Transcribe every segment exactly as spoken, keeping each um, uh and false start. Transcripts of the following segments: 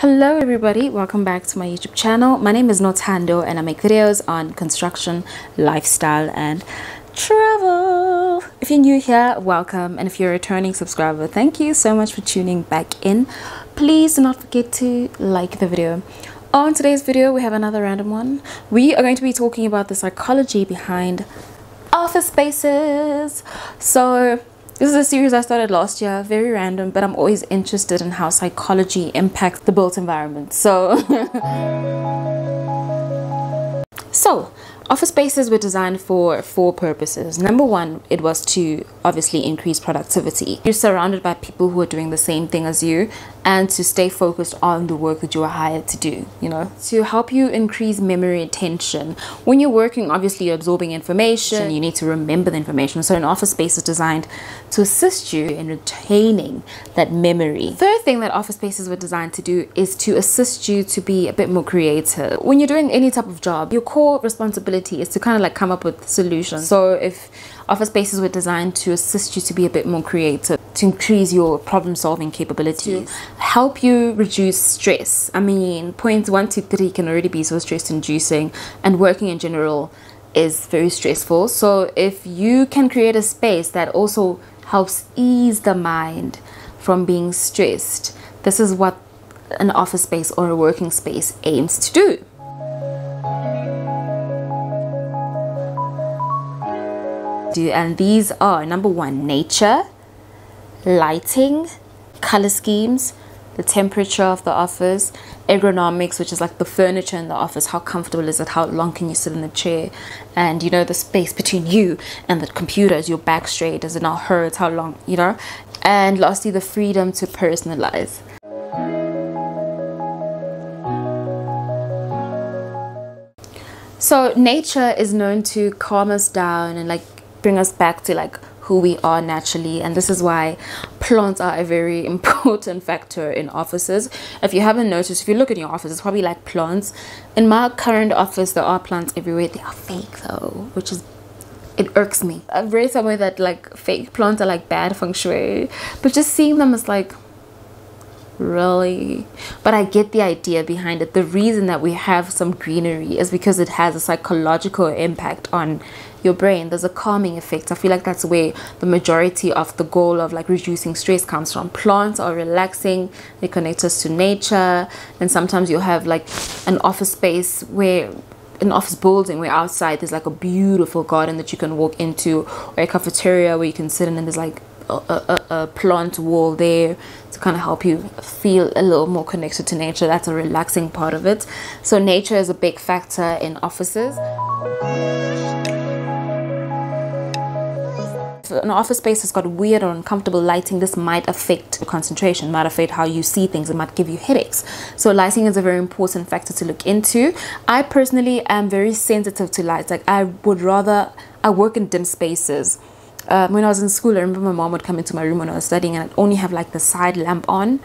Hello everybody, welcome back to my YouTube channel. My name is Nothando and I make videos on construction, lifestyle and travel. If you're new here, welcome, and if you're a returning subscriber, thank you so much for tuning back in. Please do not forget to like the video. On today's video we have another random one. We are going to be talking about the psychology behind office spaces. So this is a series I started last year, very random, but I'm always interested in how psychology impacts the built environment. So, so office spaces were designed for four purposes. Number one, it was to obviously increase productivity. You're surrounded by people who are doing the same thing as you, and to stay focused on the work that you are hired to do, you know, to help you increase memory retention. When you're working, obviously you're absorbing information, you need to remember the information. So an office space is designed to assist you in retaining that memory. Third thing that office spaces were designed to do is to assist you to be a bit more creative. When you're doing any type of job, your core responsibility is to kind of like come up with solutions. So if office spaces were designed to assist you to be a bit more creative, to increase your problem-solving capability, to help you reduce stress. I mean, points one, two, three can already be so stress-inducing, and working in general is very stressful. So if you can create a space that also helps ease the mind from being stressed, this is what an office space or a working space aims to do. do and these are number one, nature, lighting, color schemes, the temperature of the office, ergonomics, which is like the furniture in the office, how comfortable is it, how long can you sit in the chair, and you know, the space between you and the computer, is your back straight, does it not hurt, how long, you know. And lastly, the freedom to personalize. So nature is known to calm us down and like bring us back to like who we are naturally, and this is why plants are a very important factor in offices. If you haven't noticed, if you look in your office, it's probably like plants. In my current office there are plants everywhere. They are fake though, which is, it irks me. I've read somewhere that like fake plants are like bad feng shui, but just seeing them is like, really? But I get the idea behind it. The reason that we have some greenery is because it has a psychological impact on your brain. There's a calming effect. I feel like that's where the majority of the goal of like reducing stress comes from. Plants are relaxing, they connect us to nature, and sometimes you'll have like an office space where an office building where outside there's like a beautiful garden that you can walk into, or a cafeteria where you can sit in and there's like a, a, a plant wall there to kind of help you feel a little more connected to nature. That's a relaxing part of it. So nature is a big factor in offices. An office space has got weird or uncomfortable lighting, this might affect your concentration, might affect how you see things, it might give you headaches. So lighting is a very important factor to look into. I personally am very sensitive to lights. Like I would rather, I work in dim spaces. Um, when I was in school, I remember my mom would come into my room when I was studying and I'd only have like the side lamp on,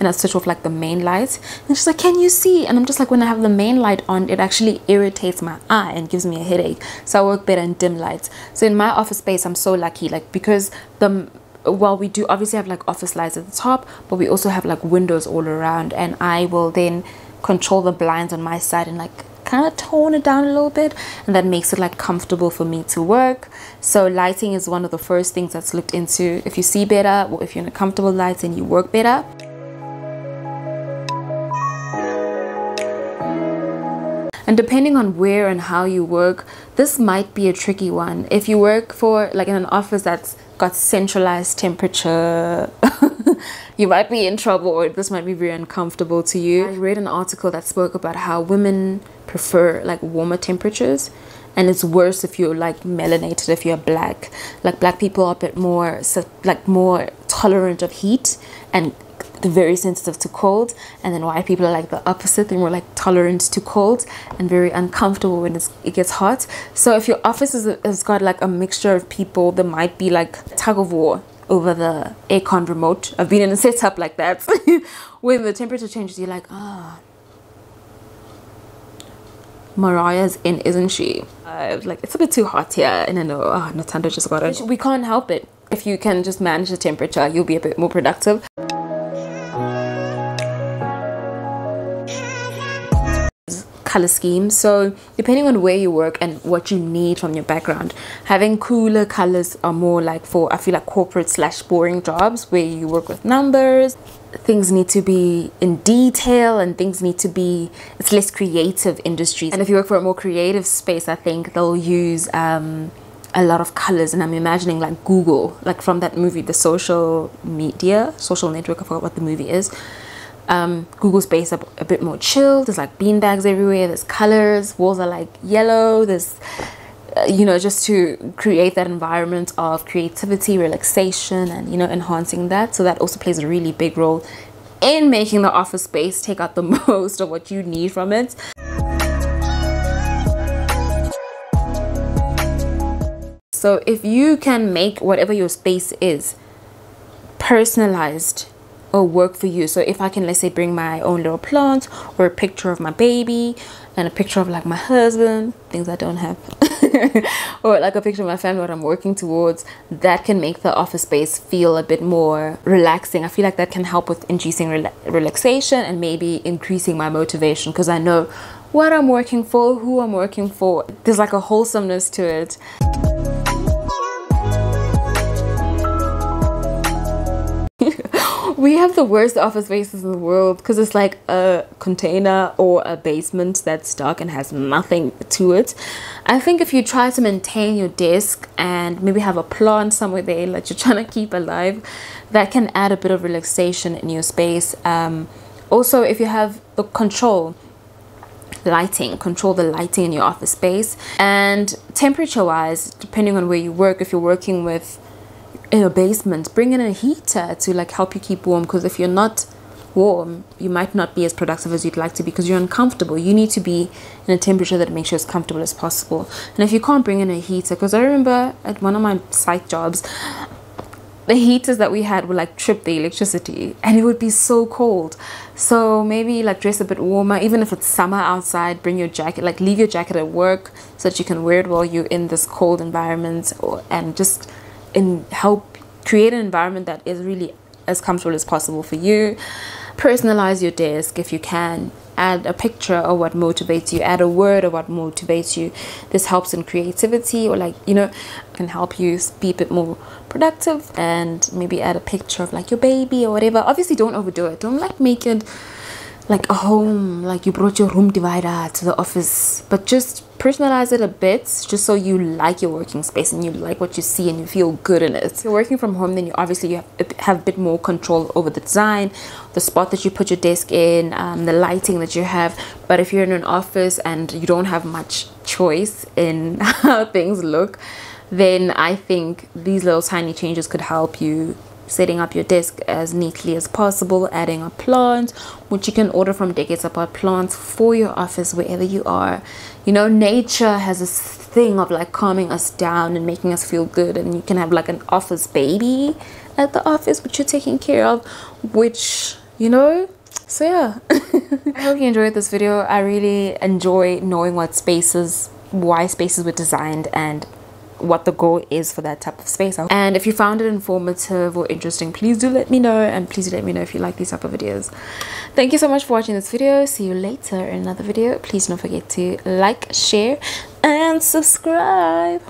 and I'd switch off like the main light, and she's like, can you see? And I'm just like, when I have the main light on, it actually irritates my eye and gives me a headache. So I work better in dim lights. So in my office space, I'm so lucky, like because the, well, we do obviously have like office lights at the top, but we also have like windows all around, and I will then control the blinds on my side and like kind of tone it down a little bit, and that makes it like comfortable for me to work. So lighting is one of the first things that's looked into. If you see better, or if you're in a comfortable light, then you work better. And depending on where and how you work, this might be a tricky one. If you work for like in an office that's got centralized temperature, you might be in trouble, or this might be very uncomfortable to you. I read an article that spoke about how women prefer like warmer temperatures, and it's worse if you're like melanated, if you're black. Like black people are a bit more like more tolerant of heat and they're very sensitive to cold, and then white people are like the opposite. They're more like tolerant to cold and very uncomfortable when it's, it gets hot. So if your office is, has got like a mixture of people, there might be like tug of war over the aircon remote. I've been in a setup like that. When the temperature changes, you're like, ah, oh, Mariah's in, isn't she? Uh, like it's a bit too hot here, and I know, oh, Nothando just got it. We can't help it. If you can just manage the temperature, you'll be a bit more productive. color scheme. So depending on where you work and what you need from your background, having cooler colors are more like for, I feel like, corporate slash boring jobs where you work with numbers. Things need to be in detail and things need to be, it's less creative industries. And if you work for a more creative space, I think they'll use um, a lot of colors. And I'm imagining like Google, like from that movie, The Social Media, Social Network, I forgot what the movie is. Um, Google's space are a bit more chilled. There's like beanbags everywhere, there's colors, walls are like yellow, there's, uh, you know, just to create that environment of creativity, relaxation, and, you know, enhancing that. So that also plays a really big role in making the office space take out the most of what you need from it. So if you can make whatever your space is personalized or work for you. So if I can, let's say, bring my own little plant or a picture of my baby and a picture of like my husband, things I don't have, or like a picture of my family, what I'm working towards, that can make the office space feel a bit more relaxing. I feel like that can help with inducing rela relaxation and maybe increasing my motivation, because I know what I'm working for, who I'm working for. There's like a wholesomeness to it. We have the worst office spaces in the world, because it's like a container or a basement that's dark and has nothing to it. I think if you try to maintain your desk and maybe have a plant somewhere there that you're trying to keep alive, that can add a bit of relaxation in your space. Um, also, if you have the control lighting, control the lighting in your office space. And temperature wise, depending on where you work, if you're working with in a basement, bring in a heater to like help you keep warm, because if you're not warm, you might not be as productive as you'd like to be because you're uncomfortable. You need to be in a temperature that makes you as comfortable as possible. And if you can't bring in a heater, because I remember at one of my site jobs, the heaters that we had would like trip the electricity and it would be so cold. So maybe like dress a bit warmer, even if it's summer outside, bring your jacket, like leave your jacket at work so that you can wear it while you're in this cold environment, or, and just and help create an environment that is really as comfortable as possible for you. Personalize your desk if you can. Add a picture of what motivates you, add a word of what motivates you. This helps in creativity, or like, you know, can help you be a bit more productive. And maybe add a picture of like your baby or whatever. Obviously don't overdo it. Don't like make it like a home, like you brought your room divider to the office, but just personalize it a bit, just so you like your working space and you like what you see and you feel good in it. If you're working from home, then you obviously you have a bit more control over the design, the spot that you put your desk in, um, the lighting that you have. But if you're in an office and you don't have much choice in how things look, then I think these little tiny changes could help you. Setting up your desk as neatly as possible, adding a plant, which you can order from Decades Apart plants for your office wherever you are. You know, nature has this thing of like calming us down and making us feel good, and you can have like an office baby at the office which you're taking care of, which, you know, so yeah. I hope you enjoyed this video. I really enjoy knowing what spaces, why spaces were designed, and what the goal is for that type of space. And if you found it informative or interesting, please do let me know, and please do let me know if you like these type of videos. Thank you so much for watching this video. See you later in another video. Please don't forget to like, share, and subscribe.